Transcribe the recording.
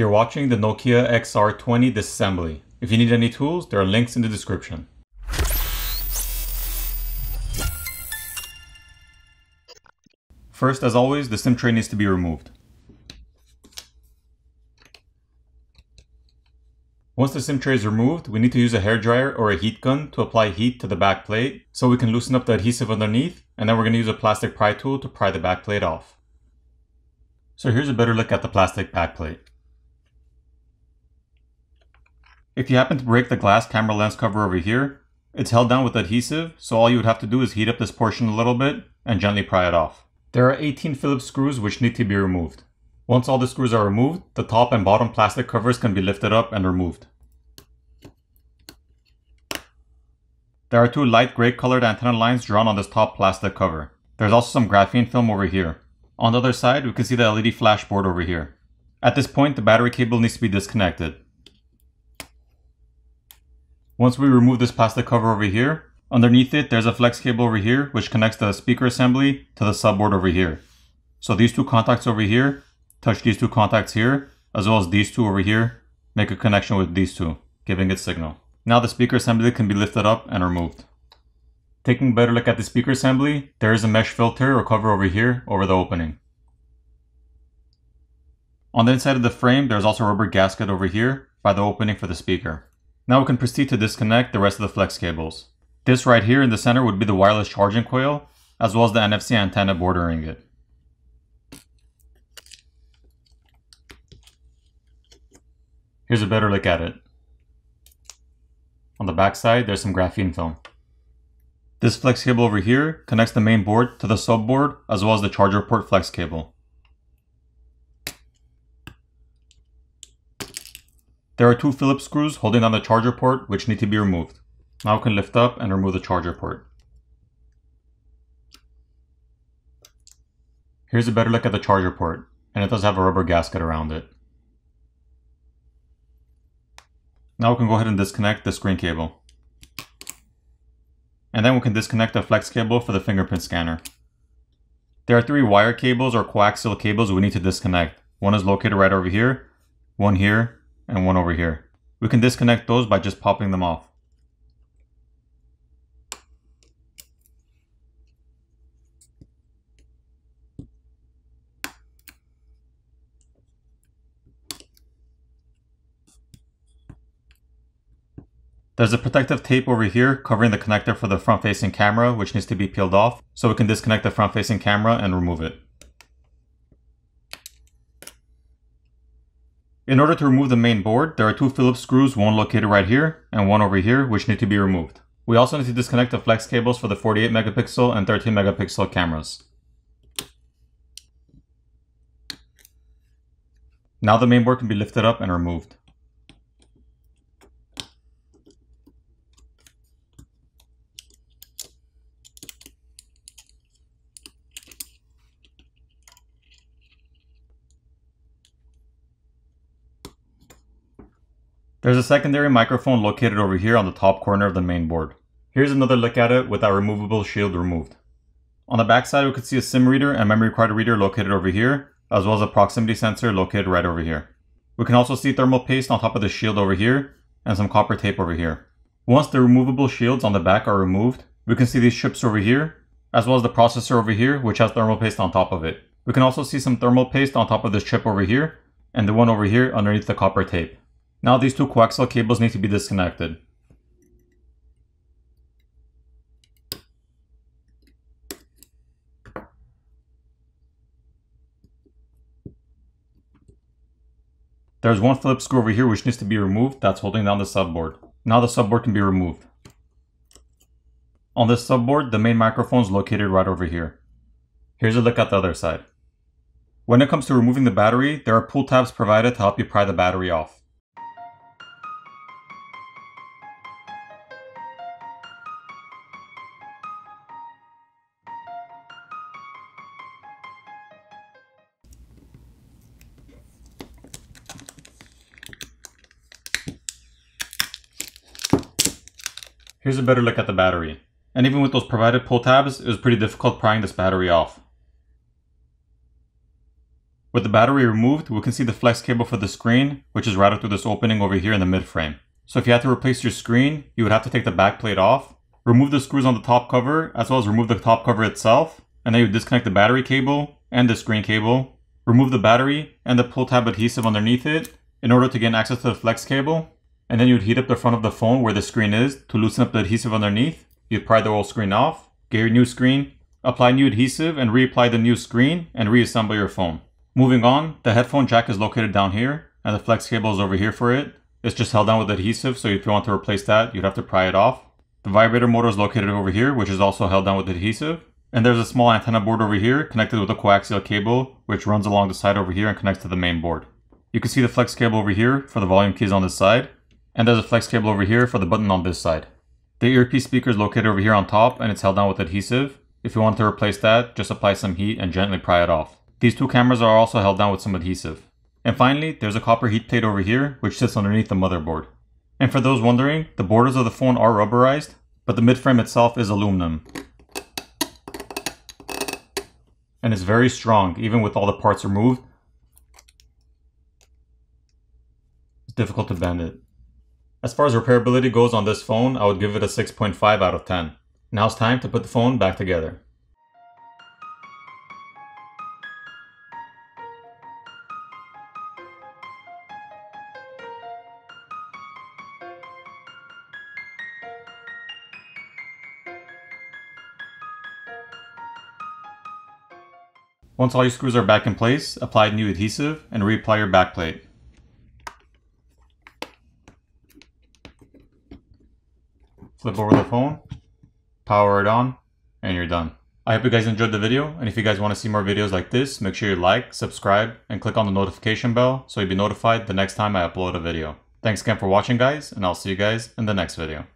You're watching the Nokia XR20 disassembly. If you need any tools, there are links in the description. First, as always, the SIM tray needs to be removed. Once the SIM tray is removed, we need to use a hairdryer or a heat gun to apply heat to the back plate so we can loosen up the adhesive underneath, and then we're going to use a plastic pry tool to pry the back plate off. So here's a better look at the plastic back plate. If you happen to break the glass camera lens cover over here, it's held down with adhesive, so all you would have to do is heat up this portion a little bit and gently pry it off. There are 18 Phillips screws which need to be removed. Once all the screws are removed, the top and bottom plastic covers can be lifted up and removed. There are two light gray colored antenna lines drawn on this top plastic cover. There's also some graphene film over here. On the other side, we can see the LED flash board over here. At this point, the battery cable needs to be disconnected. Once we remove this plastic cover over here, underneath it, there's a flex cable over here, which connects the speaker assembly to the subboard over here. So these two contacts over here touch these two contacts here, as well as these two over here, make a connection with these two, giving it signal. Now the speaker assembly can be lifted up and removed. Taking a better look at the speaker assembly, there is a mesh filter or cover over here over the opening. On the inside of the frame, there's also a rubber gasket over here by the opening for the speaker. Now we can proceed to disconnect the rest of the flex cables. This right here in the center would be the wireless charging coil, as well as the NFC antenna bordering it. Here's a better look at it. On the back side, there's some graphene film. This flex cable over here connects the main board to the subboard, as well as the charger port flex cable. There are two Phillips screws holding on the charger port which need to be removed. Now we can lift up and remove the charger port. Here's a better look at the charger port, and it does have a rubber gasket around it. Now we can go ahead and disconnect the screen cable. And then we can disconnect the flex cable for the fingerprint scanner. There are three wire cables or coaxial cables we need to disconnect. One is located right over here, one here, and one over here. We can disconnect those by just popping them off. There's a protective tape over here covering the connector for the front-facing camera, which needs to be peeled off, so we can disconnect the front-facing camera and remove it. In order to remove the main board, there are two Phillips screws, one located right here and one over here, which need to be removed. We also need to disconnect the flex cables for the 48 megapixel and 13 megapixel cameras. Now the main board can be lifted up and removed. There's a secondary microphone located over here on the top corner of the main board. Here's another look at it with our removable shield removed. On the back side, we can see a SIM reader and memory card reader located over here, as well as a proximity sensor located right over here. We can also see thermal paste on top of the shield over here, and some copper tape over here. Once the removable shields on the back are removed, we can see these chips over here, as well as the processor over here, which has thermal paste on top of it. We can also see some thermal paste on top of this chip over here, and the one over here underneath the copper tape. Now these two coaxial cables need to be disconnected. There's one Phillips screw over here which needs to be removed, that's holding down the subboard. Now the subboard can be removed. On this subboard, the main microphone is located right over here. Here's a look at the other side. When it comes to removing the battery, there are pull tabs provided to help you pry the battery off. Here's a better look at the battery, and even with those provided pull tabs, it was pretty difficult prying this battery off. With the battery removed, we can see the flex cable for the screen, which is routed through this opening over here in the mid frame. So if you had to replace your screen, you would have to take the back plate off, remove the screws on the top cover, as well as remove the top cover itself, and then you would disconnect the battery cable and the screen cable, remove the battery and the pull tab adhesive underneath it in order to gain access to the flex cable, and then you would heat up the front of the phone where the screen is to loosen up the adhesive underneath. You'd pry the old screen off, get your new screen, apply new adhesive and reapply the new screen, and reassemble your phone. Moving on, the headphone jack is located down here and the flex cable is over here for it. It's just held down with adhesive, so if you want to replace that, you'd have to pry it off. The vibrator motor is located over here, which is also held down with adhesive. And there's a small antenna board over here connected with a coaxial cable, which runs along the side over here and connects to the main board. You can see the flex cable over here for the volume keys on this side. And there's a flex cable over here for the button on this side. The earpiece speaker is located over here on top and it's held down with adhesive. If you want to replace that, just apply some heat and gently pry it off. These two cameras are also held down with some adhesive. And finally, there's a copper heat plate over here, which sits underneath the motherboard. And for those wondering, the borders of the phone are rubberized, but the midframe itself is aluminum. And it's very strong, even with all the parts removed. It's difficult to bend it. As far as repairability goes on this phone, I would give it a 6.5 out of 10. Now it's time to put the phone back together. Once all your screws are back in place, apply new adhesive and reapply your back plate. Flip over the phone, power it on, and you're done. I hope you guys enjoyed the video, and if you guys want to see more videos like this, make sure you like, subscribe, and click on the notification bell so you'll be notified the next time I upload a video. Thanks again for watching, guys, and I'll see you guys in the next video.